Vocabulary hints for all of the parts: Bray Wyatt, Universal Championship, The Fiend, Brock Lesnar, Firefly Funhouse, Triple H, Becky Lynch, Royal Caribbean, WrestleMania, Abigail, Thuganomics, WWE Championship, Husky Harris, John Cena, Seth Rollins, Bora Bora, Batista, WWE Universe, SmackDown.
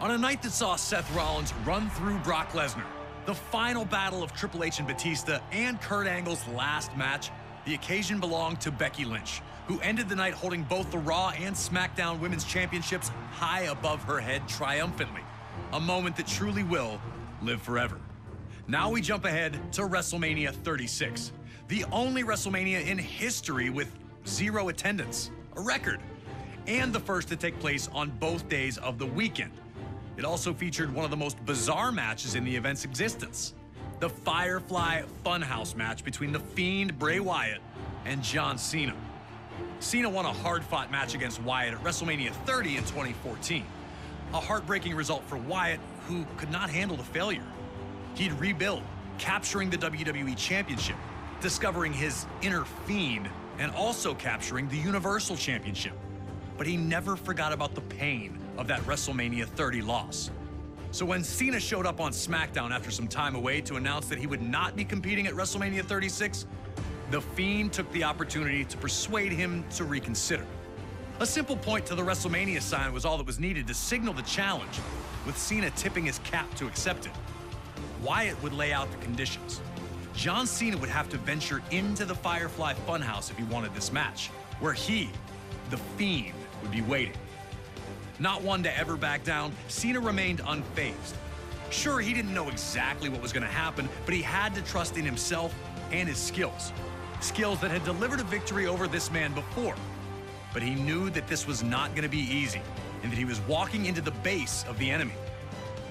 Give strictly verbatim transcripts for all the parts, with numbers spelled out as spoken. on a night that saw Seth Rollins run through Brock Lesnar, the final battle of Triple H and Batista, and Kurt Angle's last match, the occasion belonged to Becky Lynch, who ended the night holding both the Raw and SmackDown Women's Championships high above her head triumphantly, a moment that truly will live forever. Now we jump ahead to WrestleMania thirty-six, the only WrestleMania in history with zero attendance, a record, and the first to take place on both days of the weekend. It also featured one of the most bizarre matches in the event's existence, the Firefly Funhouse match between The Fiend, Bray Wyatt, and John Cena. Cena won a hard-fought match against Wyatt at WrestleMania thirty in twenty fourteen, a heartbreaking result for Wyatt, who could not handle the failure. He'd rebuild, capturing the W W E Championship, discovering his inner Fiend, and also capturing the Universal Championship. But he never forgot about the pain of that WrestleMania thirty loss. So when Cena showed up on SmackDown after some time away to announce that he would not be competing at WrestleMania thirty-six, The Fiend took the opportunity to persuade him to reconsider. A simple point to the WrestleMania sign was all that was needed to signal the challenge, with Cena tipping his cap to accept it. Wyatt would lay out the conditions. John Cena would have to venture into the Firefly Funhouse if he wanted this match, where he, The Fiend, would be waiting. Not one to ever back down, Cena remained unfazed. Sure, he didn't know exactly what was going to happen, but he had to trust in himself and his skills. Skills that had delivered a victory over this man before. But he knew that this was not going to be easy, and that he was walking into the base of the enemy.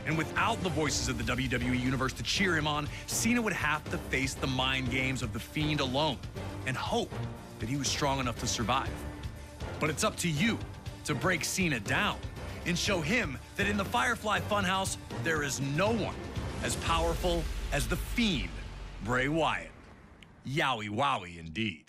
And without the voices of the W W E Universe to cheer him on, Cena would have to face the mind games of The Fiend alone, and hope that he was strong enough to survive. But it's up to you to break Cena down and show him that in the Firefly Funhouse, there is no one as powerful as The Fiend, Bray Wyatt. Yowie wowie indeed.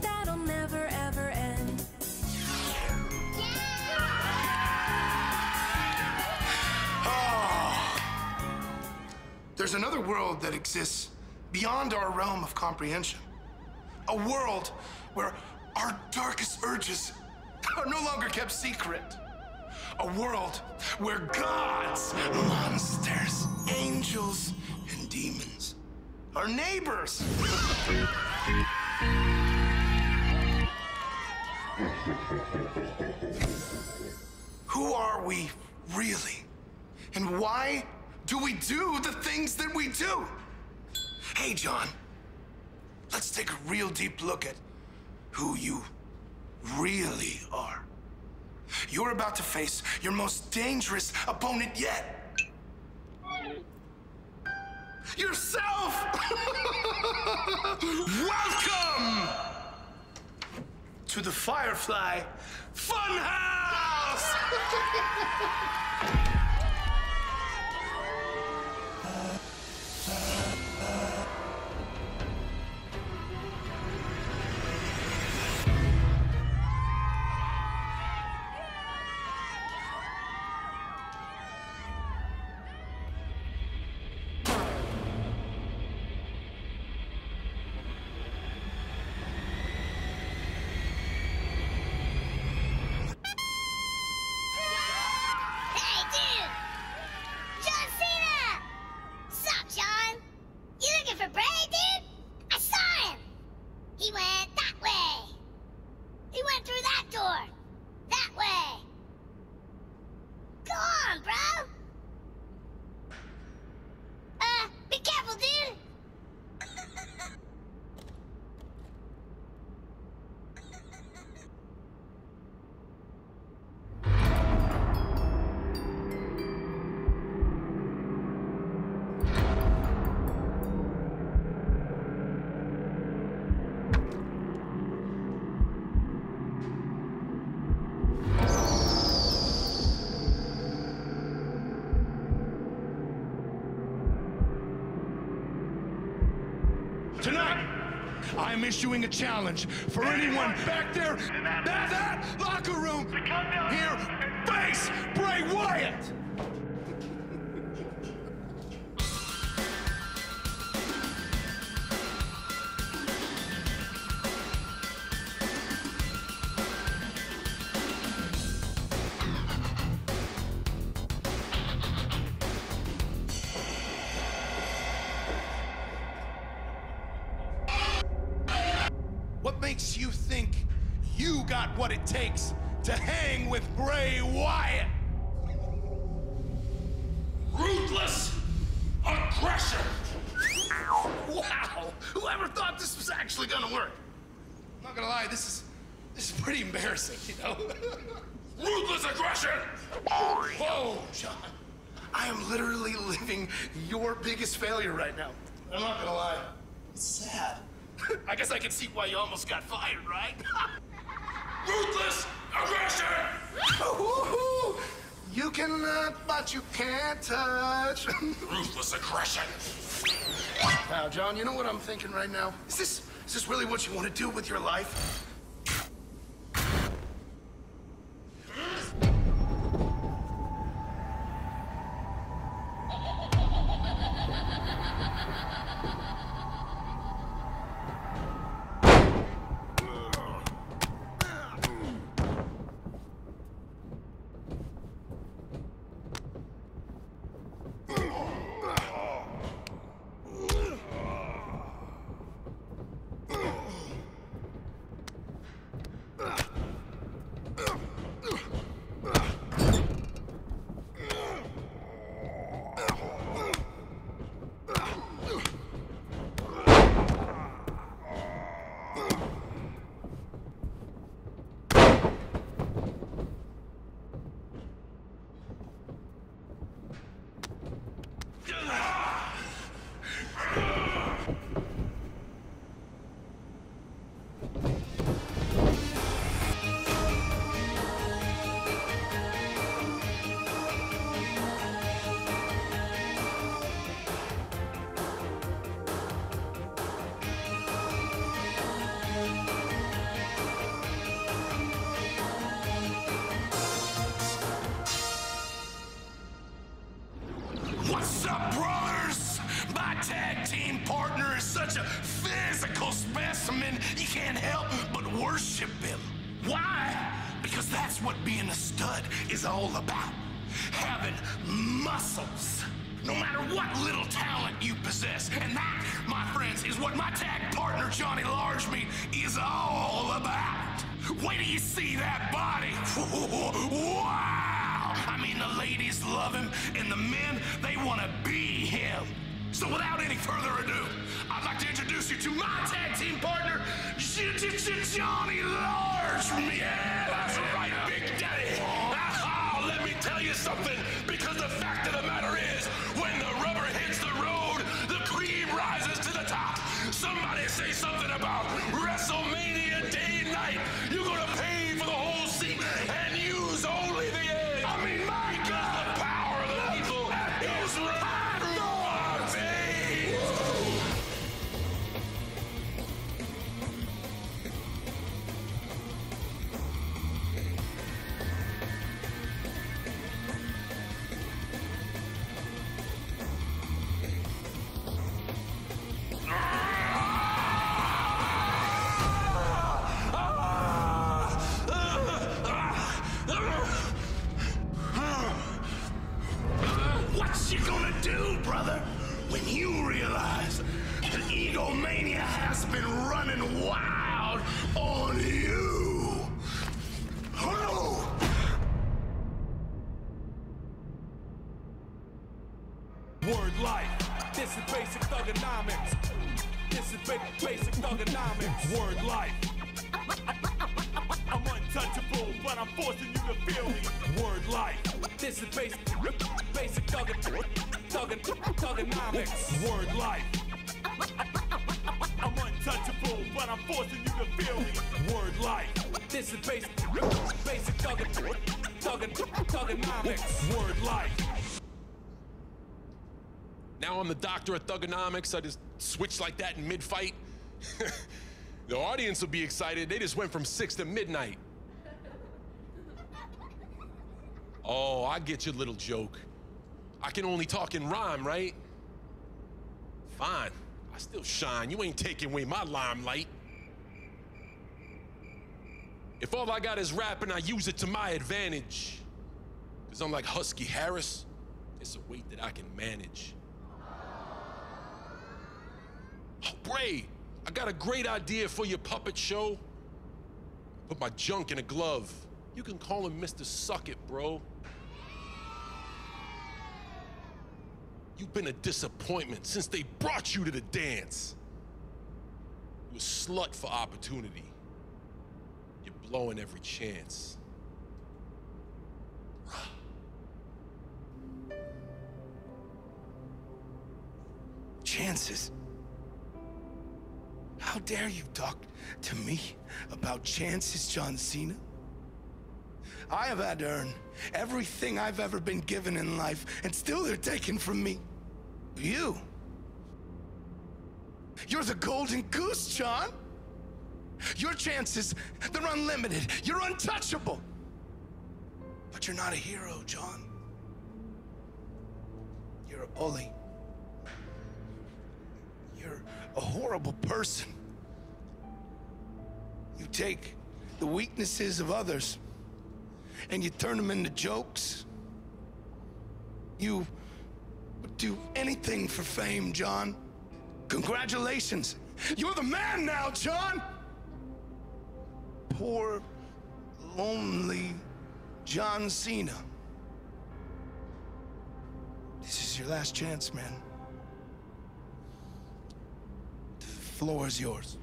That'll never ever end. Yeah! Oh. There's another world that exists beyond our realm of comprehension. A world where our darkest urges are no longer kept secret. A world where gods, monsters, angels, and demons are neighbors. Who are we really? And why do we do the things that we do? Hey, John, let's take a real deep look at who you really are. You're about to face your most dangerous opponent yet. Yourself! Welcome! To the Firefly Funhouse! I'm issuing a challenge for anyone back there in that, that locker room to come down here, face Bray Wyatt! Failure right now. I'm not gonna lie. It's sad. I guess I can see why you almost got fired, right? Ruthless aggression! You cannot, but you can't touch. Ruthless aggression. Now, John, you know what I'm thinking right now? Is this, is this really what you want to do with your life? Word life, this is basic thuganomics. This is basic thuganomics. Word life. I'm untouchable, but I'm forcing you to feel me. Word life. This is basic, basic thuganomics. Thuganomics. Word life. I'm untouchable, but I'm forcing you to feel me. Word life. This is basic, basic thuganomics. Word life. Now I'm the doctor of thuganomics. I just switch like that in mid-fight. The audience will be excited. They just went from six to midnight. Oh, I get your little joke. I can only talk in rhyme, right? Fine. I still shine. You ain't taking away my limelight. If all I got is rapping, I use it to my advantage. Because I'm like Husky Harris. It's a weight that I can manage. Oh, Bray, I got a great idea for your puppet show. Put my junk in a glove. You can call him Mister Suck It, bro. You've been a disappointment since they brought you to the dance. You a slut for opportunity. You're blowing every chance. Chances? How dare you talk to me about chances, John Cena? I have had to earn everything I've ever been given in life, and still they're taken from me. You. You're the golden goose, John. Your chances, they're unlimited. You're untouchable. But you're not a hero, John. You're a bully. You're a horrible person. You take the weaknesses of others and you turn them into jokes. You would do anything for fame, John. Congratulations. You're the man now, John. Poor, lonely John Cena. This is your last chance, man. The floor is yours.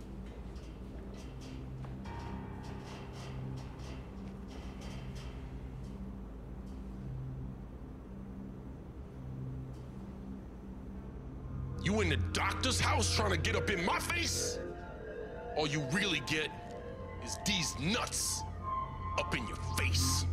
You in the doctor's house trying to get up in my face? All you really get is these nuts up in your face.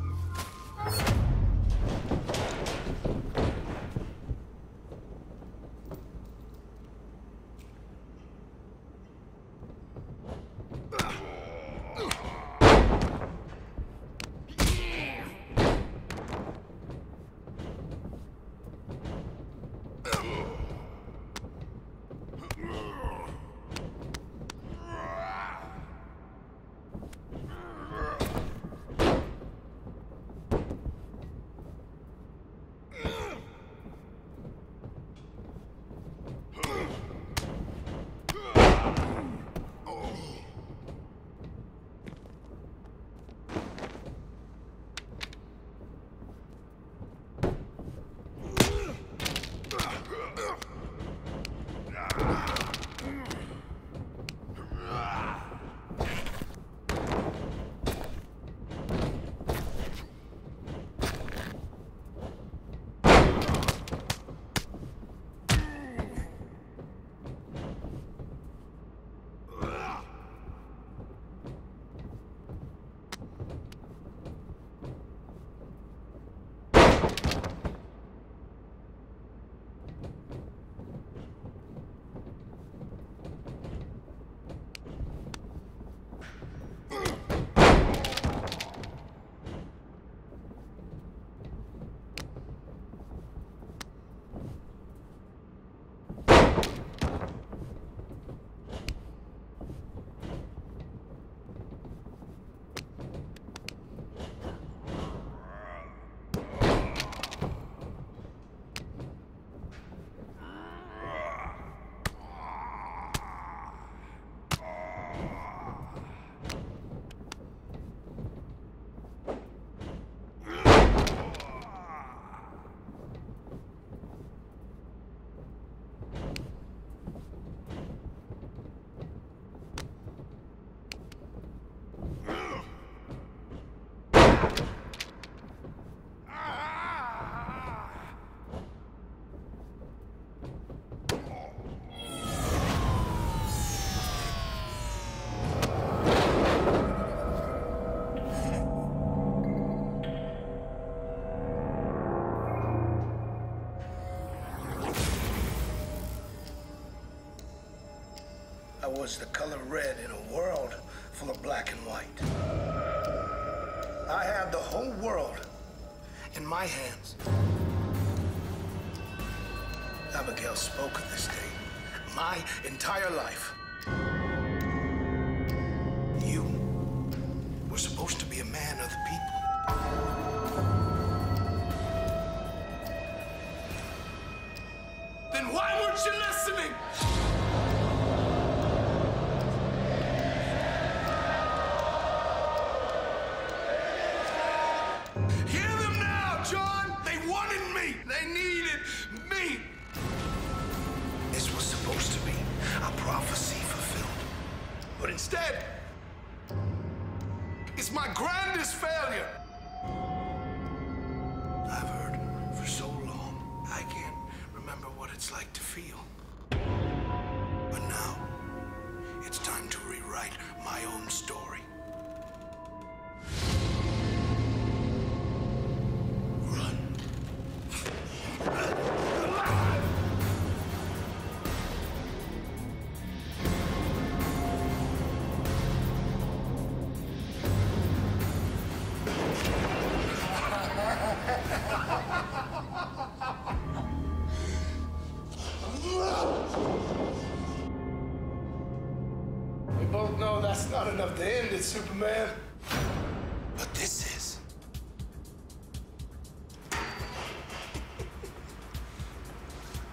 was the color red in a world full of black and white. I have the whole world in my hands. Abigail spoke of this day my entire life. You were supposed to be a man of the people. Then why weren't you listening? Instead, it's my grandest failure. I've heard for so long, I can't remember what it's like to feel. But now, it's time to rewrite my own story. Enough to end it, Superman. But this is.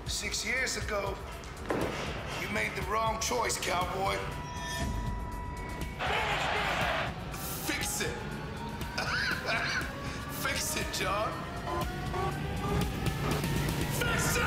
Six years ago, you made the wrong choice, cowboy. Fix it. Fix it, John. Fix it!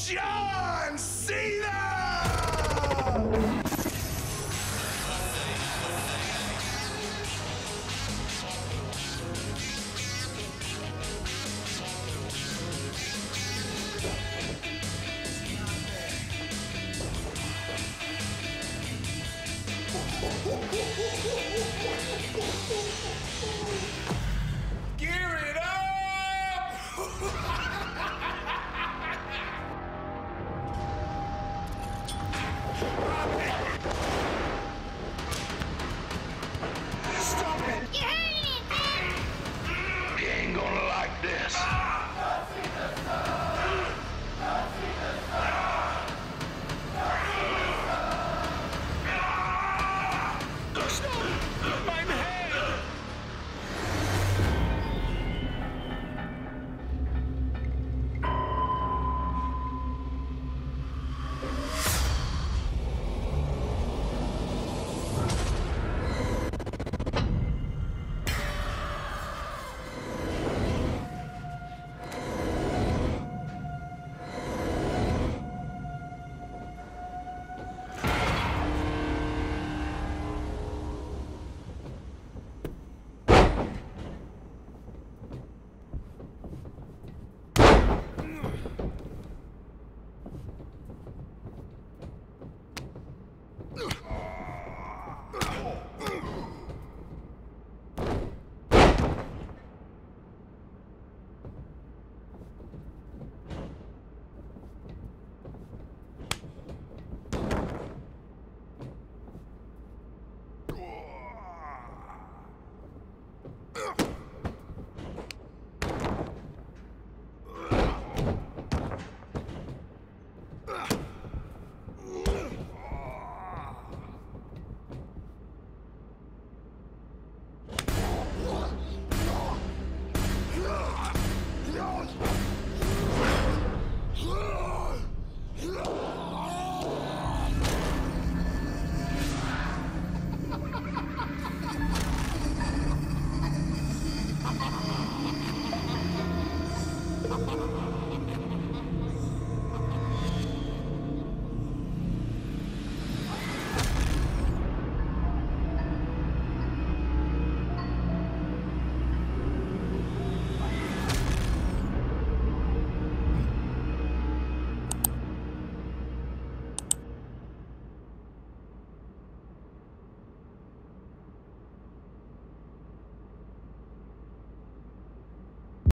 John Cena!